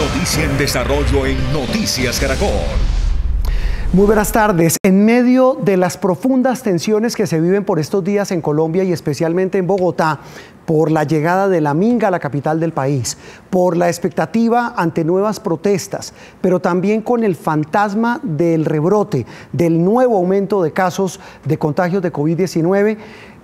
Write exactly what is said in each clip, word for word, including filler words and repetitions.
Noticia en desarrollo en Noticias Caracol. Muy buenas tardes. En medio de las profundas tensiones que se viven por estos días en Colombia y especialmente en Bogotá, por la llegada de la minga a la capital del país, por la expectativa ante nuevas protestas, pero también con el fantasma del rebrote, del nuevo aumento de casos de contagios de COVID diecinueve,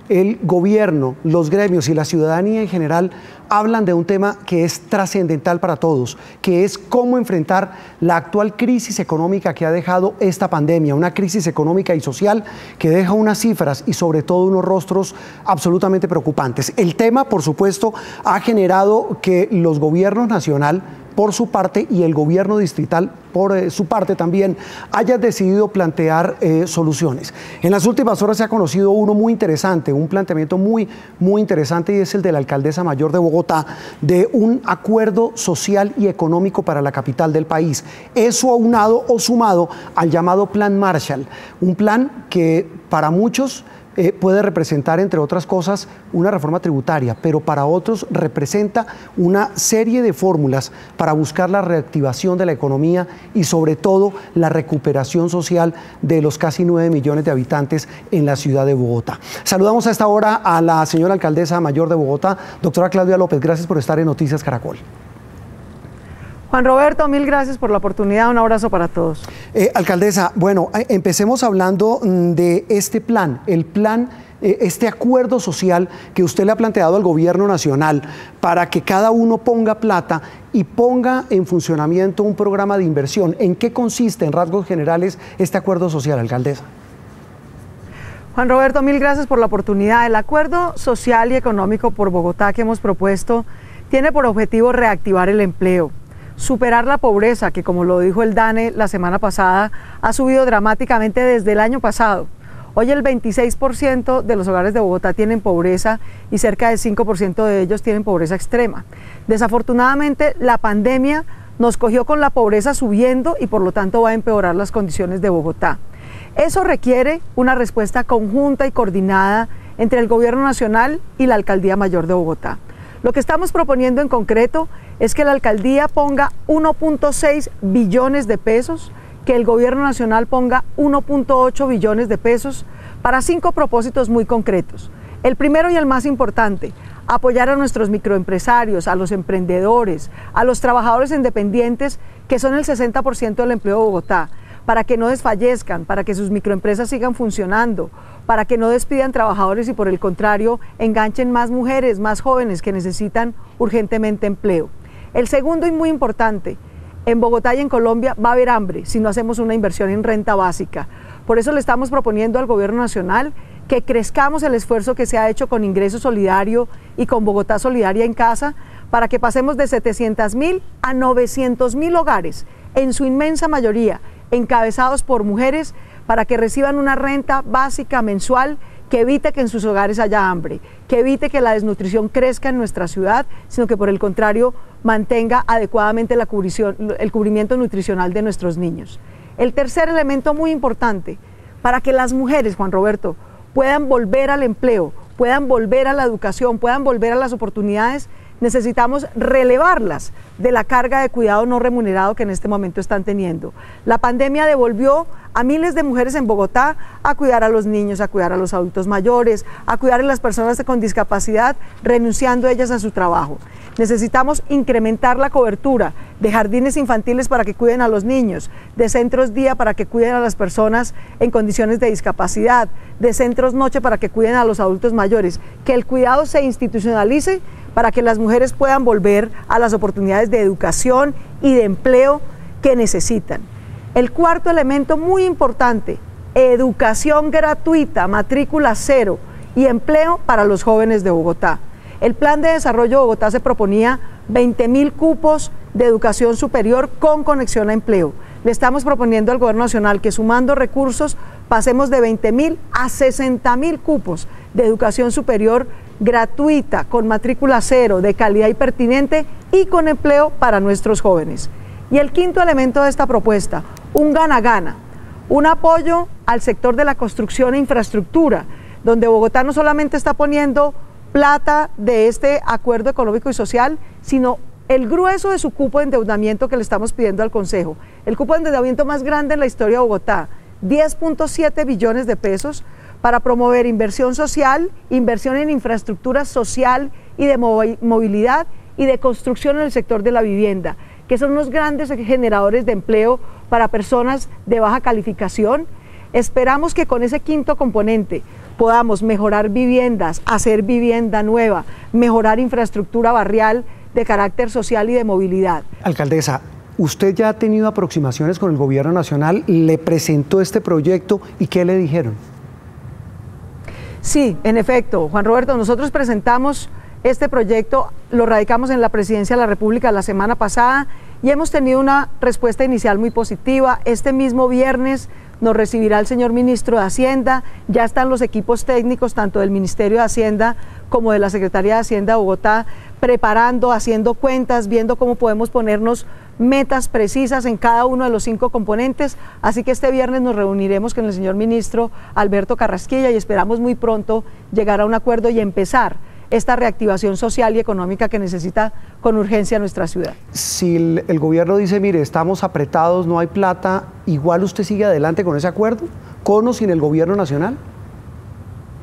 el gobierno, los gremios y la ciudadanía en general hablan de un tema que es trascendental para todos, que es cómo enfrentar la actual crisis económica que ha dejado esta pandemia, una crisis económica y social que deja unas cifras y sobre todo unos rostros absolutamente preocupantes. El tema, por supuesto, ha generado que los gobiernos nacional, por su parte, y el gobierno distrital, por eh, su parte también, haya decidido plantear eh, soluciones. En las últimas horas se ha conocido uno muy interesante, un planteamiento muy, muy interesante, y es el de la alcaldesa mayor de Bogotá, de un acuerdo social y económico para la capital del país. Eso aunado o sumado al llamado Plan Marshall, un plan que para muchos Eh, puede representar, entre otras cosas, una reforma tributaria, pero para otros representa una serie de fórmulas para buscar la reactivación de la economía y sobre todo la recuperación social de los casi nueve millones de habitantes en la ciudad de Bogotá. Saludamos a esta hora a la señora alcaldesa mayor de Bogotá, doctora Claudia López. Gracias por estar en Noticias Caracol. Juan Roberto, mil gracias por la oportunidad, un abrazo para todos. Eh, alcaldesa, bueno, empecemos hablando de este plan, el plan, eh, este acuerdo social que usted le ha planteado al gobierno nacional para que cada uno ponga plata y ponga en funcionamiento un programa de inversión. ¿En qué consiste, en rasgos generales, este acuerdo social, alcaldesa? Juan Roberto, mil gracias por la oportunidad. El acuerdo social y económico por Bogotá que hemos propuesto tiene por objetivo reactivar el empleo, superar la pobreza, que como lo dijo el DANE la semana pasada, ha subido dramáticamente desde el año pasado. Hoy el veintiséis por ciento de los hogares de Bogotá tienen pobreza y cerca del cinco por ciento de ellos tienen pobreza extrema. Desafortunadamente, la pandemia nos cogió con la pobreza subiendo y por lo tanto va a empeorar las condiciones de Bogotá. Eso requiere una respuesta conjunta y coordinada entre el Gobierno Nacional y la Alcaldía Mayor de Bogotá. Lo que estamos proponiendo en concreto es que la alcaldía ponga uno punto seis billones de pesos, que el gobierno nacional ponga uno punto ocho billones de pesos para cinco propósitos muy concretos. El primero y el más importante, apoyar a nuestros microempresarios, a los emprendedores, a los trabajadores independientes, que son el sesenta por ciento del empleo de Bogotá, para que no desfallezcan, para que sus microempresas sigan funcionando, para que no despidan trabajadores y por el contrario enganchen más mujeres, más jóvenes que necesitan urgentemente empleo. El segundo y muy importante, en Bogotá y en Colombia va a haber hambre si no hacemos una inversión en renta básica. Por eso le estamos proponiendo al Gobierno Nacional que crezcamos el esfuerzo que se ha hecho con Ingreso Solidario y con Bogotá Solidaria en Casa para que pasemos de setecientos mil a novecientos mil hogares, en su inmensa mayoría encabezados por mujeres, para que reciban una renta básica mensual que evite que en sus hogares haya hambre, que evite que la desnutrición crezca en nuestra ciudad, sino que por el contrario mantenga adecuadamente la cubrición, el cubrimiento nutricional de nuestros niños. El tercer elemento muy importante, para que las mujeres, Juan Roberto, puedan volver al empleo, puedan volver a la educación, puedan volver a las oportunidades, necesitamos relevarlas de la carga de cuidado no remunerado que en este momento están teniendo. La pandemia devolvió a miles de mujeres en Bogotá a cuidar a los niños, a cuidar a los adultos mayores, a cuidar a las personas con discapacidad, renunciando ellas a su trabajo. Necesitamos incrementar la cobertura de jardines infantiles para que cuiden a los niños, de centros día para que cuiden a las personas en condiciones de discapacidad, de centros noche para que cuiden a los adultos mayores, que el cuidado se institucionalice para que las mujeres puedan volver a las oportunidades de educación y de empleo que necesitan. El cuarto elemento muy importante, educación gratuita, matrícula cero y empleo para los jóvenes de Bogotá. El Plan de Desarrollo de Bogotá se proponía veinte mil cupos de educación superior con conexión a empleo. Le estamos proponiendo al Gobierno Nacional que sumando recursos pasemos de veinte mil a sesenta mil cupos de educación superior gratuita, con matrícula cero, de calidad y pertinente y con empleo para nuestros jóvenes. Y el quinto elemento de esta propuesta, un gana-gana, un apoyo al sector de la construcción e infraestructura, donde Bogotá no solamente está poniendo plata de este acuerdo económico y social, sino el grueso de su cupo de endeudamiento que le estamos pidiendo al Concejo, el cupo de endeudamiento más grande en la historia de Bogotá, diez punto siete billones de pesos, para promover inversión social, inversión en infraestructura social y de movilidad y de construcción en el sector de la vivienda, que son los grandes generadores de empleo para personas de baja calificación. Esperamos que con ese quinto componente podamos mejorar viviendas, hacer vivienda nueva, mejorar infraestructura barrial de carácter social y de movilidad. Alcaldesa, usted ya ha tenido aproximaciones con el gobierno nacional, le presentó este proyecto y ¿qué le dijeron? Sí, en efecto, Juan Roberto, nosotros presentamos este proyecto, lo radicamos en la Presidencia de la República la semana pasada y hemos tenido una respuesta inicial muy positiva. Este mismo viernes nos recibirá el señor ministro de Hacienda, ya están los equipos técnicos tanto del Ministerio de Hacienda como de la Secretaría de Hacienda de Bogotá preparando, haciendo cuentas, viendo cómo podemos ponernos metas precisas en cada uno de los cinco componentes, así que este viernes nos reuniremos con el señor ministro Alberto Carrasquilla y esperamos muy pronto llegar a un acuerdo y empezar esta reactivación social y económica que necesita con urgencia nuestra ciudad. Si el, el gobierno dice, mire, estamos apretados, no hay plata, ¿igual usted sigue adelante con ese acuerdo, con o sin el gobierno nacional?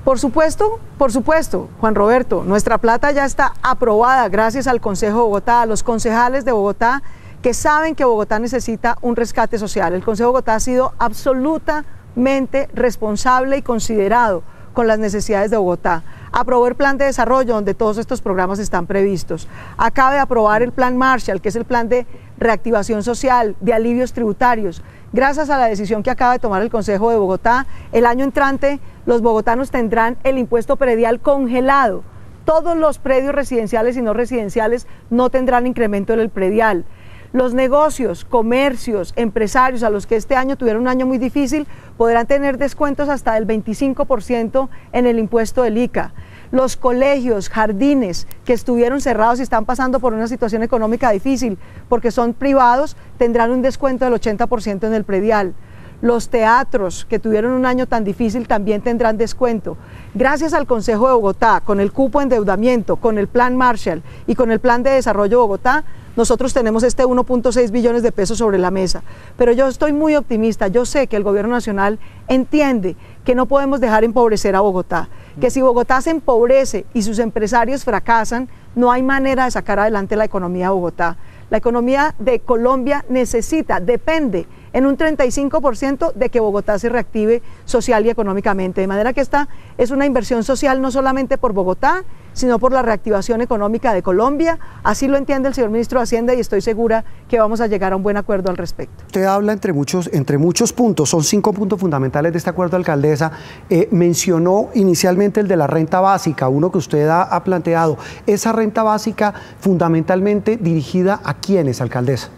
Por supuesto, por supuesto, Juan Roberto, nuestra plata ya está aprobada gracias al Concejo de Bogotá, a los concejales de Bogotá que saben que Bogotá necesita un rescate social. El Concejo de Bogotá ha sido absolutamente responsable y considerado con las necesidades de Bogotá. Aprobó el plan de desarrollo donde todos estos programas están previstos. Acaba de aprobar el plan Marshall, que es el plan de reactivación social, de alivios tributarios. Gracias a la decisión que acaba de tomar el Concejo de Bogotá, el año entrante los bogotanos tendrán el impuesto predial congelado. Todos los predios residenciales y no residenciales no tendrán incremento en el predial. Los negocios, comercios, empresarios a los que este año tuvieron un año muy difícil podrán tener descuentos hasta del veinticinco por ciento en el impuesto del I C A. Los colegios, jardines que estuvieron cerrados y están pasando por una situación económica difícil porque son privados tendrán un descuento del ochenta por ciento en el predial. Los teatros que tuvieron un año tan difícil también tendrán descuento. Gracias al Concejo de Bogotá, con el cupo de endeudamiento, con el plan Marshall y con el plan de desarrollo Bogotá, nosotros tenemos este uno punto seis billones de pesos sobre la mesa. Pero yo estoy muy optimista, yo sé que el gobierno nacional entiende que no podemos dejar empobrecer a Bogotá, que si Bogotá se empobrece y sus empresarios fracasan, no hay manera de sacar adelante la economía de Bogotá. La economía de Colombia necesita, depende en un treinta y cinco por ciento de que Bogotá se reactive social y económicamente. De manera que esta es una inversión social no solamente por Bogotá, sino por la reactivación económica de Colombia. Así lo entiende el señor ministro de Hacienda y estoy segura que vamos a llegar a un buen acuerdo al respecto. Usted habla entre muchos, entre muchos puntos, son cinco puntos fundamentales de este acuerdo, alcaldesa. Eh, mencionó inicialmente el de la renta básica, uno que usted ha, ha planteado. Esa renta básica fundamentalmente dirigida a quiénes, alcaldesa,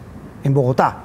en Bogotá.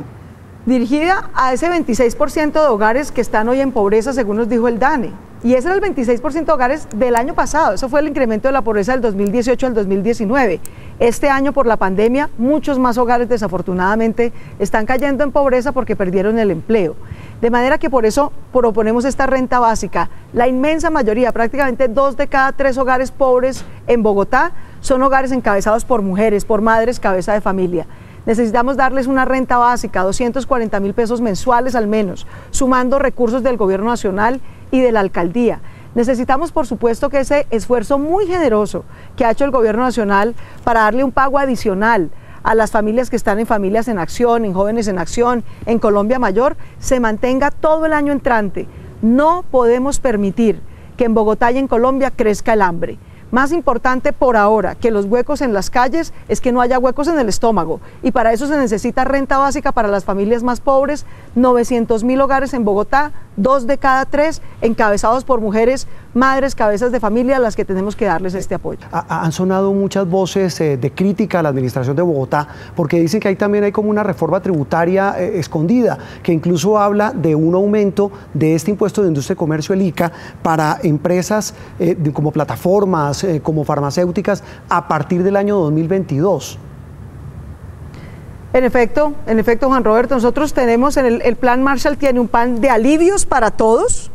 Dirigida a ese veintiséis por ciento de hogares que están hoy en pobreza, según nos dijo el DANE. Y ese era el veintiséis por ciento de hogares del año pasado, eso fue el incremento de la pobreza del dos mil dieciocho al dos mil diecinueve. Este año por la pandemia muchos más hogares desafortunadamente están cayendo en pobreza porque perdieron el empleo. De manera que por eso proponemos esta renta básica. La inmensa mayoría, prácticamente dos de cada tres hogares pobres en Bogotá, son hogares encabezados por mujeres, por madres cabeza de familia. Necesitamos darles una renta básica, doscientos cuarenta mil pesos mensuales al menos, sumando recursos del gobierno nacional y de la alcaldía. Necesitamos, por supuesto, que ese esfuerzo muy generoso que ha hecho el gobierno nacional para darle un pago adicional a las familias que están en Familias en Acción, en Jóvenes en Acción, en Colombia Mayor, se mantenga todo el año entrante. No podemos permitir que en Bogotá y en Colombia crezca el hambre. Más importante por ahora que los huecos en las calles es que no haya huecos en el estómago y para eso se necesita renta básica para las familias más pobres, novecientos mil hogares en Bogotá, dos de cada tres encabezados por mujeres, madres, cabezas de familia a las que tenemos que darles este apoyo. Han sonado muchas voces de crítica a la administración de Bogotá porque dicen que ahí también hay como una reforma tributaria escondida que incluso habla de un aumento de este impuesto de industria y comercio, el I C A, para empresas como plataformas, como farmacéuticas a partir del año dos mil veintidós. En efecto, en efecto, Juan Roberto, nosotros tenemos en el, el plan Marshall tiene un plan de alivios para todos,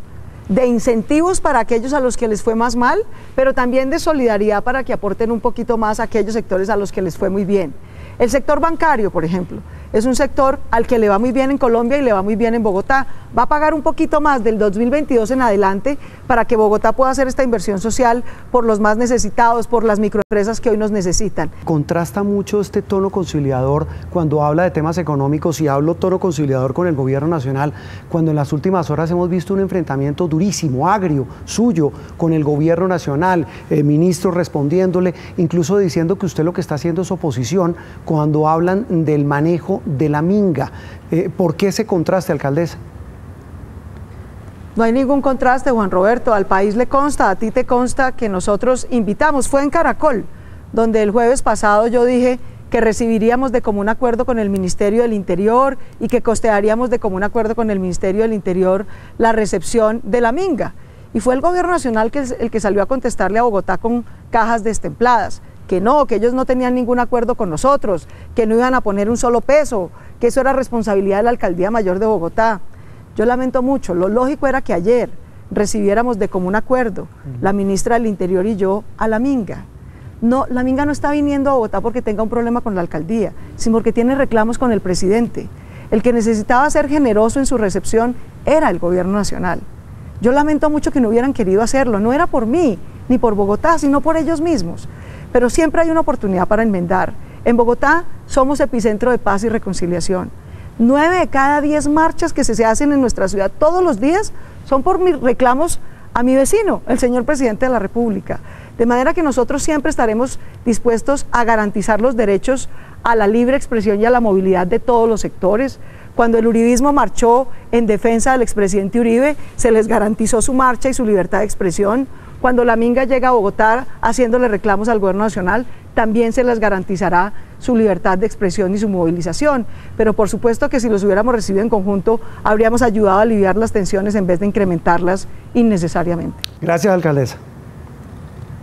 de incentivos para aquellos a los que les fue más mal, pero también de solidaridad para que aporten un poquito más a aquellos sectores a los que les fue muy bien. El sector bancario, por ejemplo, es un sector al que le va muy bien en Colombia y le va muy bien en Bogotá. Va a pagar un poquito más del dos mil veintidós en adelante para que Bogotá pueda hacer esta inversión social por los más necesitados, por las microempresas que hoy nos necesitan. Contrasta mucho este tono conciliador cuando habla de temas económicos, y hablo tono conciliador con el gobierno nacional, cuando en las últimas horas hemos visto un enfrentamiento durísimo, agrio, suyo, con el gobierno nacional, eh, ministros respondiéndole, incluso diciendo que usted lo que está haciendo es oposición, cuando hablan del manejo de la minga. Eh, ¿Por qué ese contraste, alcaldesa? No hay ningún contraste, Juan Roberto. Al país le consta, a ti te consta que nosotros invitamos. Fue en Caracol, donde el jueves pasado yo dije que recibiríamos de común acuerdo con el Ministerio del Interior y que costearíamos de común acuerdo con el Ministerio del Interior la recepción de la minga. Y fue el gobierno nacional que, el que salió a contestarle a Bogotá con cajas destempladas, que no, que ellos no tenían ningún acuerdo con nosotros, que no iban a poner un solo peso, que eso era responsabilidad de la Alcaldía Mayor de Bogotá. Yo lamento mucho, lo lógico era que ayer recibiéramos de común acuerdo, uh-huh, la ministra del Interior y yo, a la minga. No, la minga no está viniendo a Bogotá porque tenga un problema con la alcaldía, sino porque tiene reclamos con el presidente. El que necesitaba ser generoso en su recepción era el gobierno nacional. Yo lamento mucho que no hubieran querido hacerlo, no era por mí, ni por Bogotá, sino por ellos mismos. Pero siempre hay una oportunidad para enmendar. En Bogotá somos epicentro de paz y reconciliación. Nueve de cada diez marchas que se hacen en nuestra ciudad todos los días son por mis reclamos a mi vecino, el señor presidente de la República. De manera que nosotros siempre estaremos dispuestos a garantizar los derechos a la libre expresión y a la movilidad de todos los sectores. Cuando el uribismo marchó en defensa del expresidente Uribe, se les garantizó su marcha y su libertad de expresión. Cuando la minga llega a Bogotá haciéndole reclamos al gobierno nacional, también se les garantizará su libertad de expresión y su movilización. Pero por supuesto que si los hubiéramos recibido en conjunto, habríamos ayudado a aliviar las tensiones en vez de incrementarlas innecesariamente. Gracias, alcaldesa.